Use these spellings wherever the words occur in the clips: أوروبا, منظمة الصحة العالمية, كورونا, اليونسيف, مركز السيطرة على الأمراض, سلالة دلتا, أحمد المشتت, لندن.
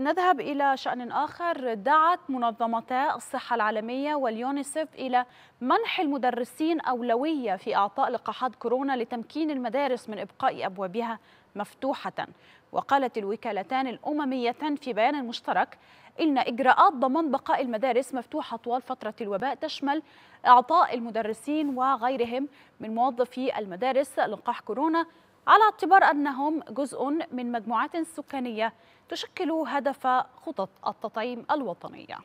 نذهب إلى شأن آخر. دعت منظمتا الصحة العالمية واليونسيف إلى منح المدرسين أولوية في إعطاء لقاحات كورونا لتمكين المدارس من إبقاء أبوابها مفتوحة. وقالت الوكالتان الأمميتان في بيان مشترك إن إجراءات ضمان بقاء المدارس مفتوحة طوال فترة الوباء تشمل إعطاء المدرسين وغيرهم من موظفي المدارس لقاح كورونا، على اعتبار أنهم جزء من مجموعات سكانية تشكل هدف خطط التطعيم الوطنية.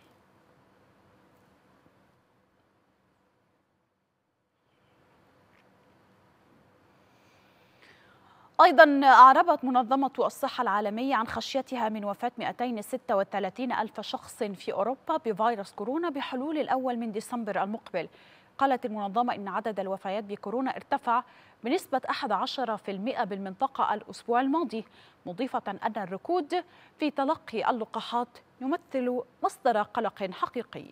أيضا أعربت منظمة الصحة العالمية عن خشيتها من وفاة 236 ألف شخص في أوروبا بفيروس كورونا بحلول الأول من ديسمبر المقبل. قالت المنظمة إن عدد الوفيات بكورونا ارتفع بنسبة 11% بالمنطقة الأسبوع الماضي، مضيفة أن الركود في تلقي اللقاحات يمثل مصدر قلق حقيقي.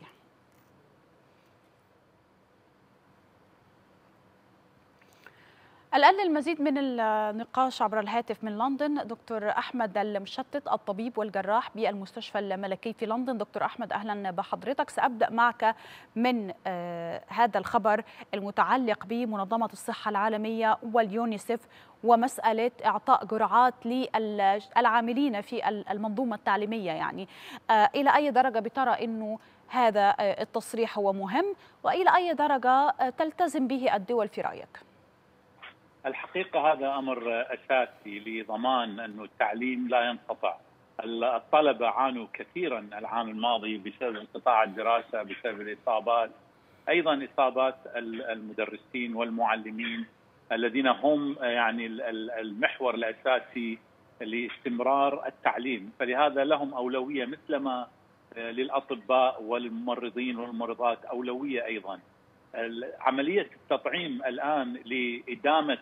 الآن للمزيد من النقاش عبر الهاتف من لندن دكتور أحمد المشتت، الطبيب والجراح بالمستشفى الملكي في لندن. دكتور أحمد، أهلا بحضرتك. سأبدأ معك من هذا الخبر المتعلق بمنظمة الصحة العالمية واليونسيف ومسألة إعطاء جرعات للعاملين في المنظومة التعليمية، يعني إلى أي درجة بترى أنه هذا التصريح هو مهم، وإلى أي درجة تلتزم به الدول في رأيك؟ الحقيقة هذا أمر أساسي لضمان أن التعليم لا ينقطع. الطلبة عانوا كثيرا العام الماضي بسبب انقطاع الدراسة، بسبب الإصابات، أيضا إصابات المدرسين والمعلمين الذين هم يعني المحور الأساسي لاستمرار التعليم، فلهذا لهم أولوية مثلما للأطباء والممرضين والممرضات أولوية. أيضا عملية التطعيم الآن لإدامة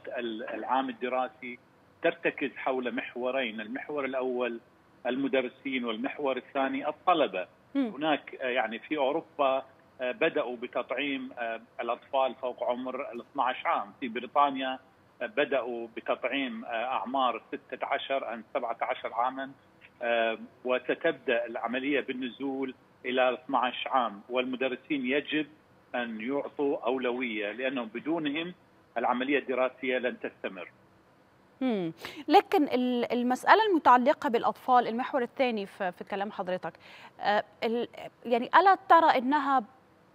العام الدراسي ترتكز حول محورين، المحور الأول المدرسين والمحور الثاني الطلبة. هناك يعني في أوروبا بدأوا بتطعيم الأطفال فوق عمر 12 عام، في بريطانيا بدأوا بتطعيم أعمار 16 أو 17 عاما، وستبدأ العملية بالنزول إلى 12 عام، والمدرسين يجب أن يعطوا أولوية لأنهم بدونهم العملية الدراسية لن تستمر. لكن المسألة المتعلقة بالأطفال، المحور الثاني في كلام حضرتك، يعني ألا ترى أنها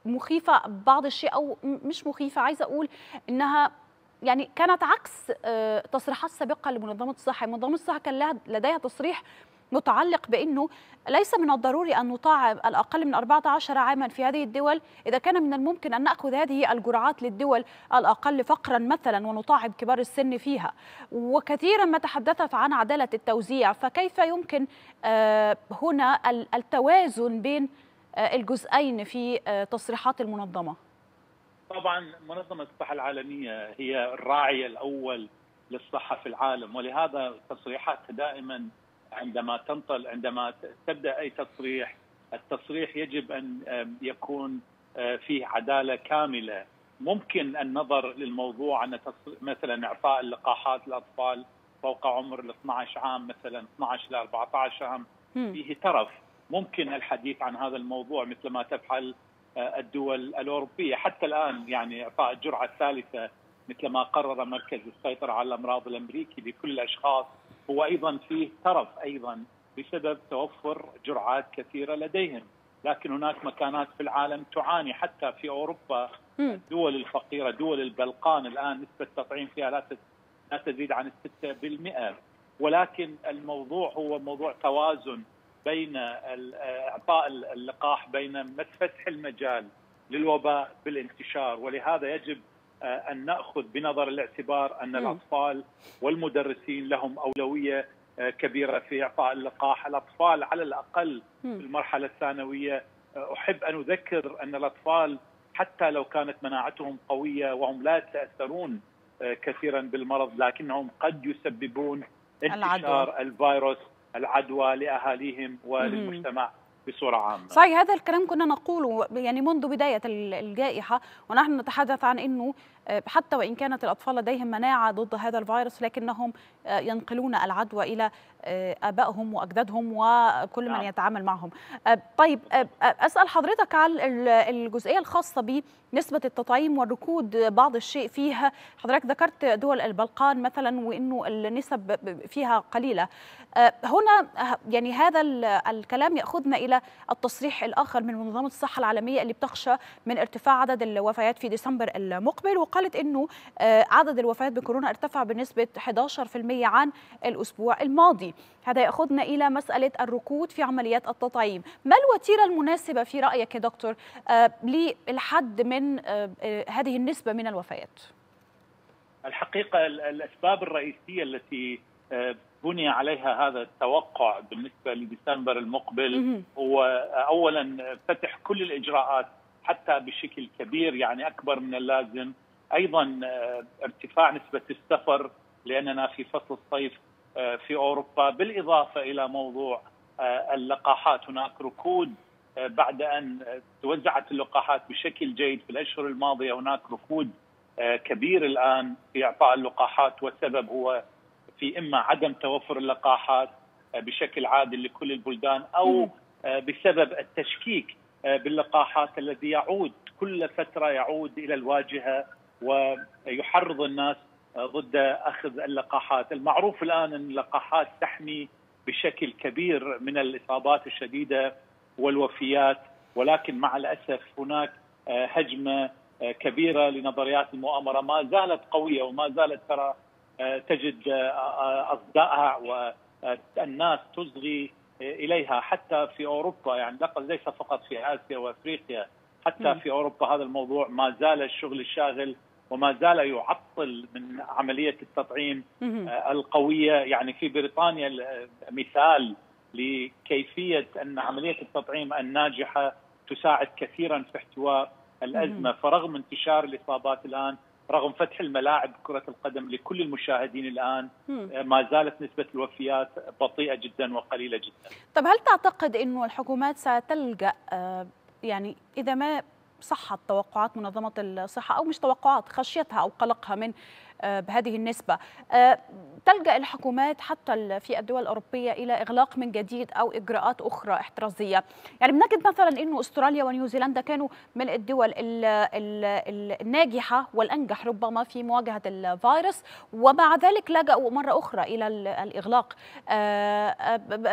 مخيفة بعض الشيء أو مش مخيفة؟ عايزة أقول أنها يعني كانت عكس تصريحات سابقة لمنظمة الصحة. منظمة الصحة كان لديها تصريح متعلق بأنه ليس من الضروري أن نطاع الأقل من 14 عاما في هذه الدول، إذا كان من الممكن أن نأخذ هذه الجرعات للدول الأقل فقرا مثلا ونطاعب كبار السن فيها. وكثيرا ما تحدثت عن عدالة التوزيع، فكيف يمكن هنا التوازن بين الجزئين في تصريحات المنظمة؟ طبعا منظمة الصحة العالمية هي الراعي الأول للصحة في العالم، ولهذا تصريحاتها دائما عندما تبدأ أي تصريح، التصريح يجب أن يكون فيه عدالة كاملة. ممكن النظر للموضوع أن مثلا إعطاء اللقاحات للأطفال فوق عمر 12 عام، مثلا 12 إلى 14 عام، فيه ترف. ممكن الحديث عن هذا الموضوع مثل ما تفعل الدول الأوروبية حتى الآن، يعني إعطاء الجرعة الثالثة مثل ما قرر مركز السيطرة على الأمراض الأمريكي لكل الأشخاص، هو أيضا فيه ترف أيضا بسبب توفر جرعات كثيرة لديهم. لكن هناك مكانات في العالم تعاني، حتى في أوروبا الدول الفقيرة، دول البلقان الآن نسبة التطعيم فيها لا تزيد عن 6%. ولكن الموضوع هو موضوع توازن بين إعطاء اللقاح، بين فتح المجال للوباء بالانتشار، ولهذا يجب أن نأخذ بنظر الاعتبار أن الأطفال والمدرسين لهم أولوية كبيرة في إعطاء اللقاح. الأطفال على الأقل في المرحلة الثانوية، أحب أن أذكر أن الأطفال حتى لو كانت مناعتهم قوية وهم لا يتأثرون كثيرا بالمرض، لكنهم قد يسببون انتشار الفيروس، العدوى لأهاليهم وللمجتمع بصورة عامة. صحيح، هذا الكلام كنا نقوله يعني منذ بداية الجائحة، ونحن نتحدث عن أنه حتى وإن كانت الأطفال لديهم مناعة ضد هذا الفيروس لكنهم ينقلون العدوى إلى آبائهم وأجدادهم وكل من يتعامل معهم. طيب، أسأل حضرتك على الجزئية الخاصة بنسبة التطعيم والركود بعض الشيء فيها. حضرتك ذكرت دول البلقان مثلا وإنه النسب فيها قليلة. هنا يعني هذا الكلام يأخذنا إلى التصريح الآخر من منظمة الصحة العالمية اللي بتخشى من ارتفاع عدد الوفيات في ديسمبر المقبل، وقالت إنه عدد الوفيات بكورونا ارتفع بنسبة 11% عن الأسبوع الماضي. هذا يأخذنا إلى مسألة الركود في عمليات التطعيم. ما الوتيرة المناسبة في رأيك يا دكتور للحد من هذه النسبة من الوفيات؟ الحقيقة الأسباب الرئيسية التي بني عليها هذا التوقع بالنسبة لديسمبر المقبل هو أولا فتح كل الإجراءات حتى بشكل كبير، يعني أكبر من اللازم. أيضا ارتفاع نسبة السفر لأننا في فصل الصيف في أوروبا، بالإضافة إلى موضوع اللقاحات. هناك ركود بعد أن توزعت اللقاحات بشكل جيد في الأشهر الماضية، هناك ركود كبير الآن في إعطاء اللقاحات، والسبب هو في إما عدم توفر اللقاحات بشكل عادل لكل البلدان، أو بسبب التشكيك باللقاحات الذي يعود كل فترة يعود إلى الواجهة ويحرض الناس ضد أخذ اللقاحات. المعروف الآن أن اللقاحات تحمي بشكل كبير من الإصابات الشديدة والوفيات، ولكن مع الأسف هناك هجمة كبيرة لنظريات المؤامرة ما زالت قوية، وما زالت ترى تجد أصدائها والناس تصغي إليها حتى في أوروبا. يعني لقد ليس فقط في آسيا وأفريقيا، حتى في أوروبا هذا الموضوع ما زال الشغل الشاغل، وما زال يعطل من عملية التطعيم القوية. يعني في بريطانيا مثال لكيفية أن عملية التطعيم الناجحة تساعد كثيرا في احتواء الأزمة. فرغم انتشار الإصابات الآن، رغم فتح الملاعب كرة القدم لكل المشاهدين الآن، ما زالت نسبة الوفيات بطيئة جدا وقليلة جدا. طب هل تعتقد أن الحكومات ستلجأ يعني إذا ما صحت توقعات منظمة الصحة، أو مش توقعات، خشيتها أو قلقها من بهذه النسبة، تلجأ الحكومات حتى في الدول الأوروبية إلى إغلاق من جديد أو إجراءات أخرى احترازية؟ يعني بنجد مثلا أنه أستراليا ونيوزيلندا كانوا من الدول الناجحة والأنجح ربما في مواجهة الفيروس، ومع ذلك لجأوا مرة أخرى إلى الإغلاق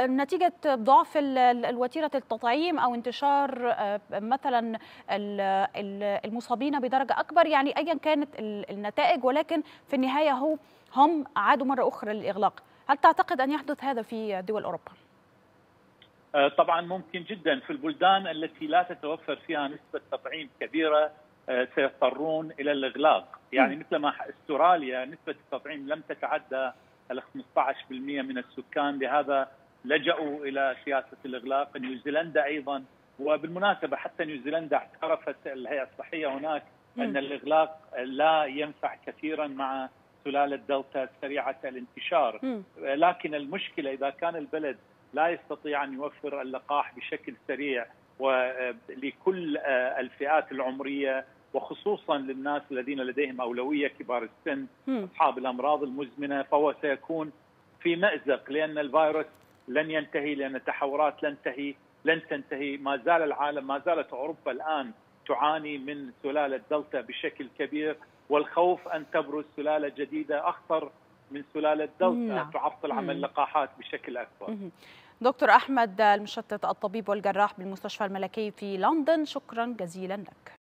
نتيجة ضعف الوتيرة التطعيم أو انتشار مثلا المصابين بدرجة أكبر. يعني أيا كانت النتائج، ولكن في النهاية هم عادوا مرة أخرى للإغلاق. هل تعتقد أن يحدث هذا في دول أوروبا؟ طبعا ممكن جدا. في البلدان التي لا تتوفر فيها نسبة تطعيم كبيرة سيضطرون إلى الإغلاق. يعني مثلما استراليا نسبة التطعيم لم تتعدى 15% من السكان، لهذا لجأوا إلى سياسة الإغلاق. نيوزيلندا أيضا، وبالمناسبة حتى نيوزيلندا اعترفت الهيئة الصحية هناك أن الإغلاق لا ينفع كثيرا مع سلالة دلتا سريعة الانتشار. لكن المشكلة إذا كان البلد لا يستطيع أن يوفر اللقاح بشكل سريع ولكل الفئات العمرية، وخصوصا للناس الذين لديهم أولوية، كبار السن، أصحاب الأمراض المزمنة، فهو سيكون في مأزق، لأن الفيروس لن ينتهي، لأن التحورات لن تنتهي. ما زالت أوروبا الآن تعاني من سلالة دلتا بشكل كبير، والخوف أن تبرز سلالة جديدة أخطر من سلالة دلتا تعطل عمل اللقاحات بشكل أكبر. دكتور أحمد المشتت، الطبيب والجراح بالمستشفى الملكي في لندن، شكرا جزيلا لك.